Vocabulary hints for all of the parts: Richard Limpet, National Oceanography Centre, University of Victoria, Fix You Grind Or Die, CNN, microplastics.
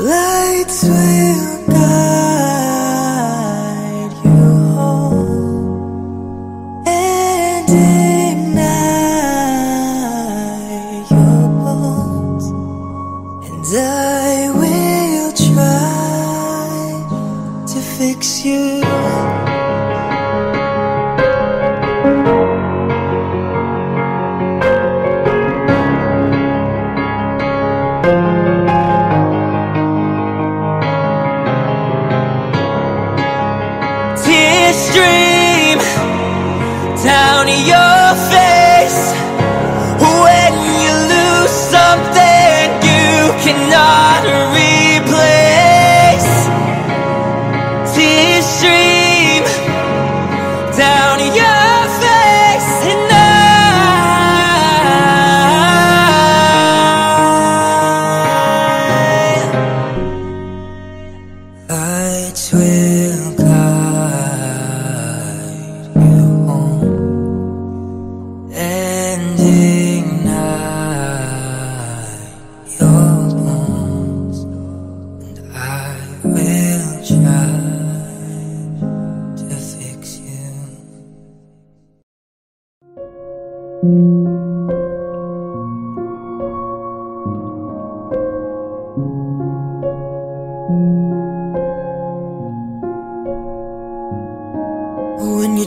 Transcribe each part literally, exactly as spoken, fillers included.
Lights will guide you home and ignite your bones, and I will try to fix you. Stream down your face when you lose something you cannot replace. Tears stream down your face, and I lights will when you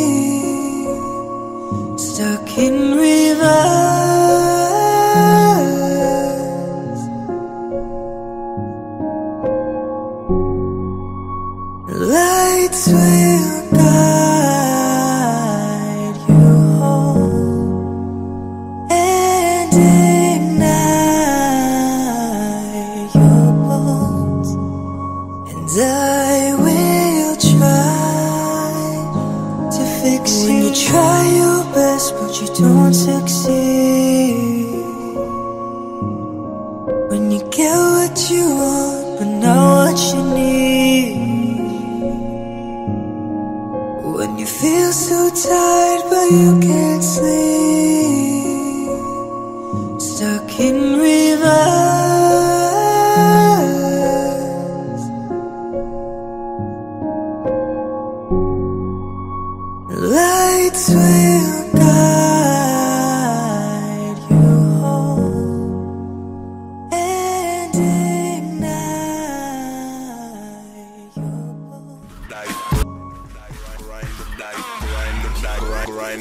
stuck in reverse. Lights will guide you home and ignite your bones, and I will try to fix you. When you try your best but you don't succeed, when you get what you want but not what you need, when you feel so tired but you can't sleep, stuck in reverse. Lights will guide you home and ignite your bones. Grind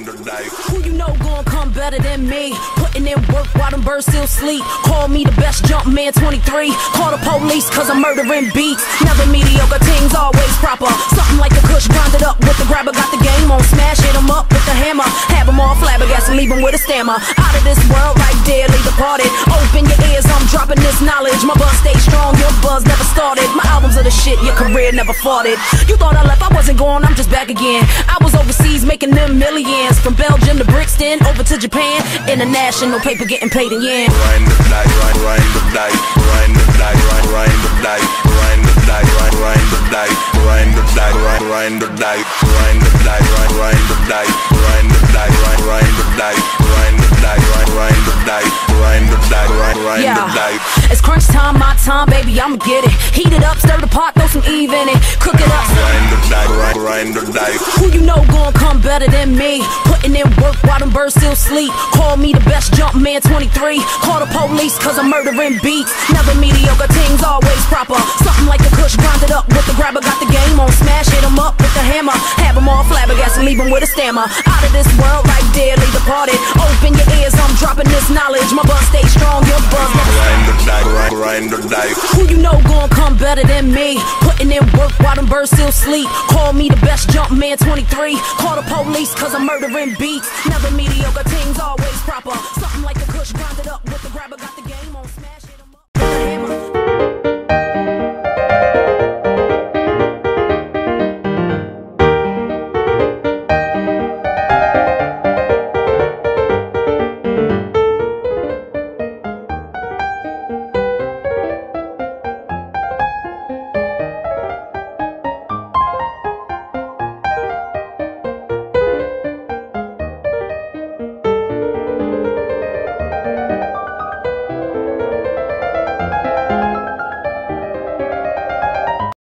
or die. Who you know gon' come better than me? Putting in work while them birds still sleep. Call me the best jump man twenty-three. Call the police cause I'm murdering beats. Never mediocre, things always proper. Something like a kush grinded up with the grabber. Got the game on smash, hit them up with the hammer. Have them all flabbergasted, leave them with a stammer. Out of this world right dearly departed. Open your ears, I'm dropping this knowledge. My buzz stayed strong, your buzz never started. My albums are the shit, your career never farted. You thought I left, I wasn't gone, I'm just back again. I was overseas making them millions, from Belgium to Brixton, over to Japan. International paper getting paid in yen. Grind or die, grind, grind or die, grind or die, grind or die, grind or die, grind or die, grind or die, grind or die, grind or die, grind or die, grind or die, grind or die, grind or die, grind or die, grind or die, grind or die. It's crunch time, my time, baby, I'ma get it. Heat it up, stir the pot, throw some Eve in it, cook it up. Grind or die, grind. grind or die. Who you know gon' come better than me? Putting in work while them birds still sleep. Call me the best jump man twenty-three. Call the police cause I'm murdering beats. Never mediocre, things always proper. Something like a Kush grinded up with the grabber. Got the game on smash, hit him up with the hammer. Have him all flabbergasted, leave him with a stammer. Out of this world right dearly departed. Open your ears, I'm dropping this knowledge. My buzz stays strong, your buzz grind or die, grind or die. Who you know gon' come better than me? Putting in work while them birds still sleep. Call me the best jump man twenty-three. Call the police cause I'm murdering beats. Never mediocre, things always proper. Something like a Kush grinded up.